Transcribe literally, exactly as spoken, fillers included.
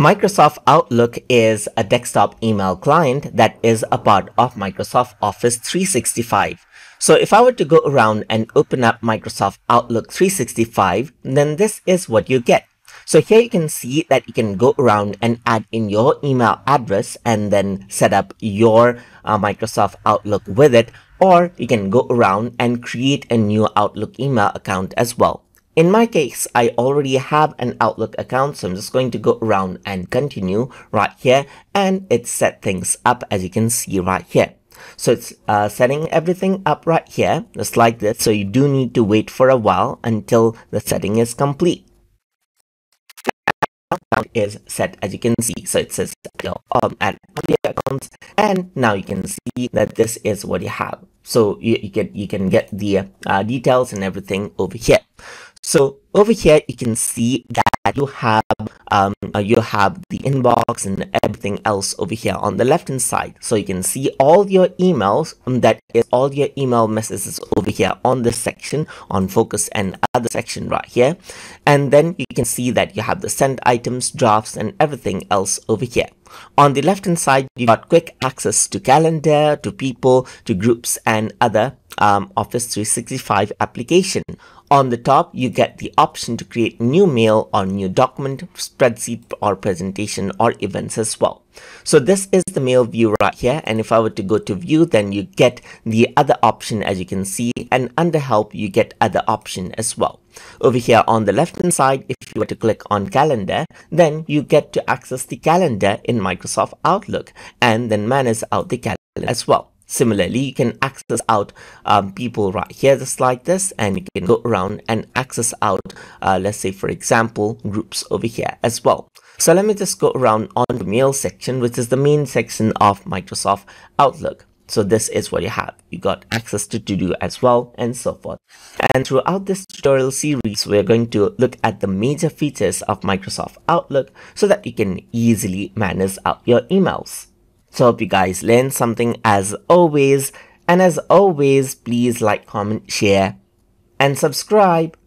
Microsoft Outlook is a desktop email client that is a part of Microsoft Office three sixty-five. So if I were to go around and open up Microsoft Outlook three sixty-five, then this is what you get. So here you can see that you can go around and add in your email address and then set up your uh, Microsoft Outlook with it, or you can go around and create a new Outlook email account as well. In my case, I already have an Outlook account, so I'm just going to go around and continue right here, and it set things up as you can see right here. So it's uh, setting everything up right here, just like this. So you do need to wait for a while until the setting is complete. Is set as you can see, so it says um, add media accounts, and now you can see that this is what you have. So you, you can you can get the uh, details and everything over here. So over here you can see that you have um you have the inbox and everything else over here on the left hand side. So you can see all your emails, um, that is all your email messages over here on this section, on focus and other section right here. And then you can see that you have the sent items, drafts, and everything else over here. On the left hand side, you got quick access to calendar, to people, to groups, and other um, Office three sixty-five application. On the top, you get the option to create new mail or new document, spreadsheet, or presentation, or events as well. So this is the mail view right here, and if I were to go to view, then you get the other option as you can see, and under help you get other option as well. Over here on the left hand side, if you were to click on calendar, then you get to access the calendar in Microsoft Outlook and then manage out the calendar as well. Similarly, you can access out um, people right here just like this, and you can go around and access out, uh, let's say for example, groups over here as well. So let me just go around on the mail section, which is the main section of Microsoft Outlook. So this is what you have. You got access to to-do as well, and so forth. And throughout this tutorial series, we're going to look at the major features of Microsoft Outlook so that you can easily manage out your emails. So hope you guys learned something as always. And as always, please like, comment, share, and subscribe.